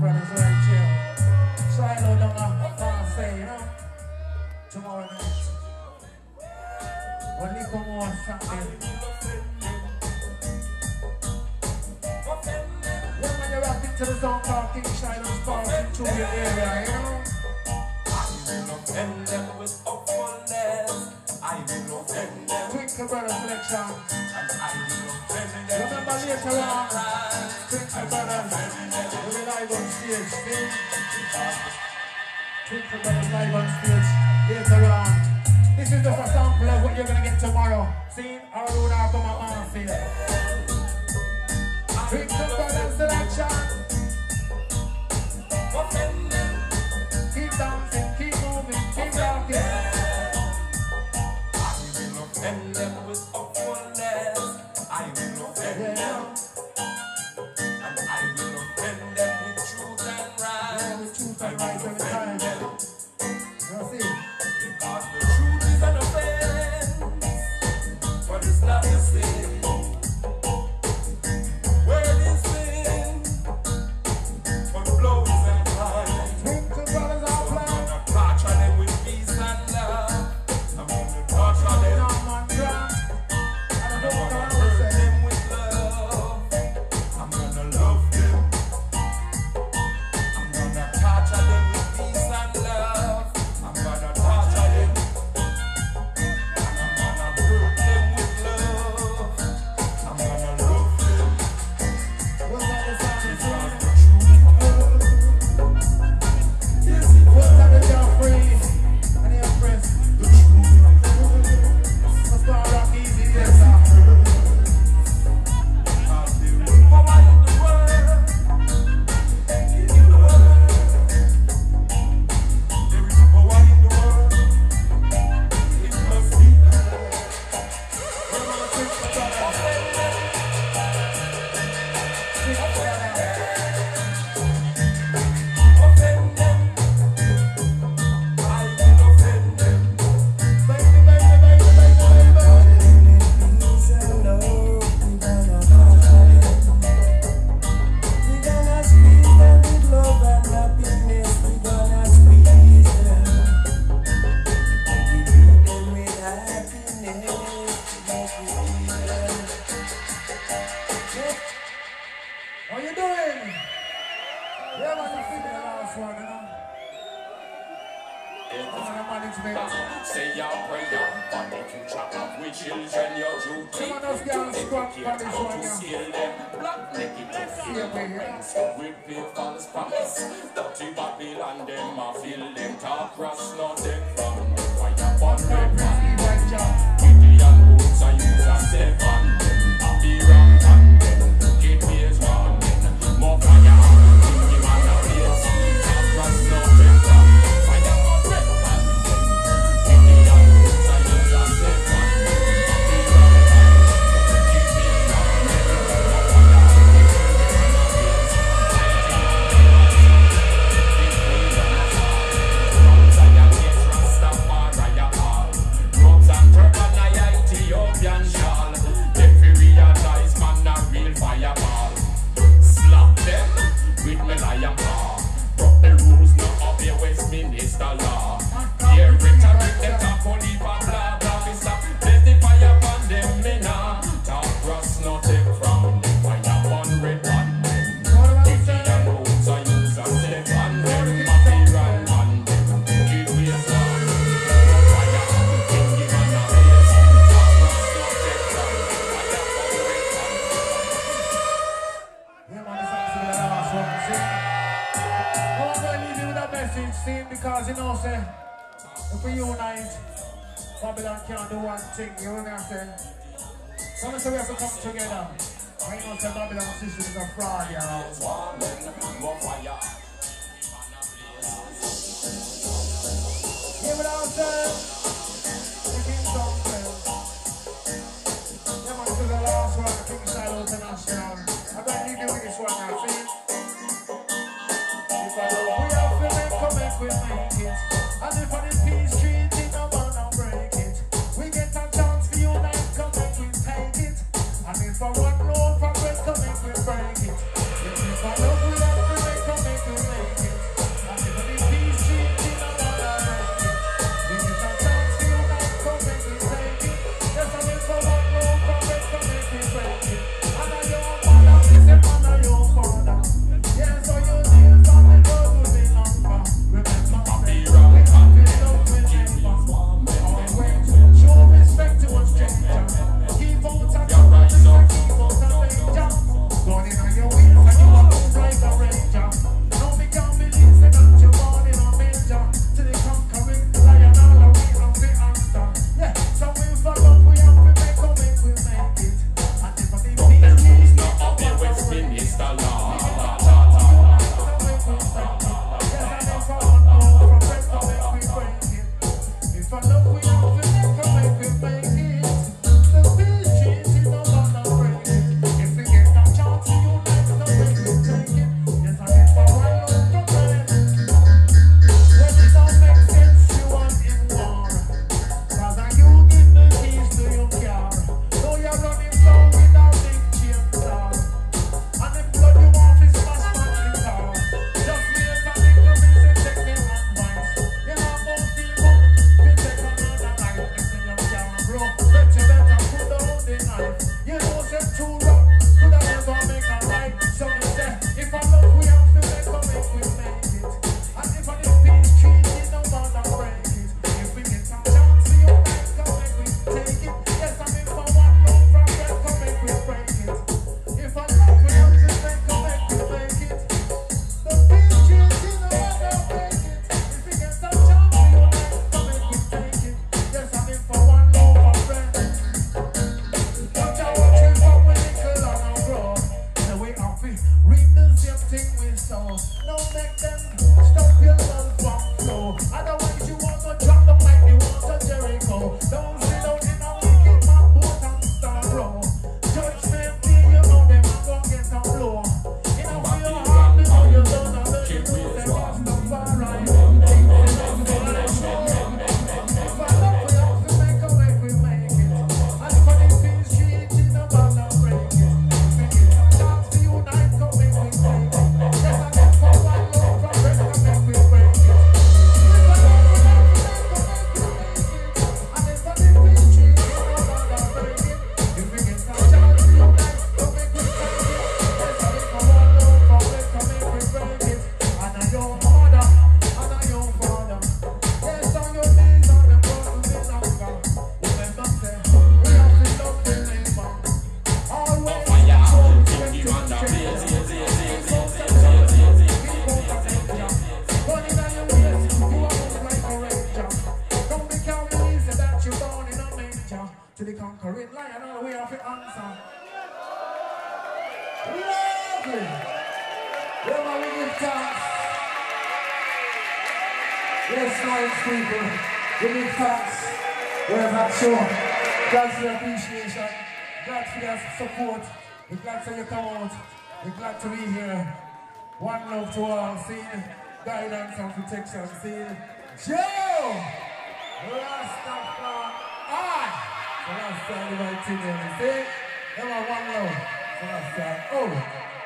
brothers right here. Try a little longer, can't say, you know. Tomorrow night, when you come on Saturday, when you're rapping to the song, parking, Shiloh's parking to your area, you know. I will offend them with awful love. I will offend them. Twinkle brother selection. And I will offend them. Remember later on, Twinkle brother will be live on stage. Twinkle brother live on stage later on. This is just a sample of what you're gonna get tomorrow. See, I will not come out on stage. Twinkle brother selection. Offend them. Keep dancing. For one more, for bread, come and break it. If you follow, we Protection, see? Joe! Rastafari! So that's the right thing, you see? Number one love. So that's the, oh!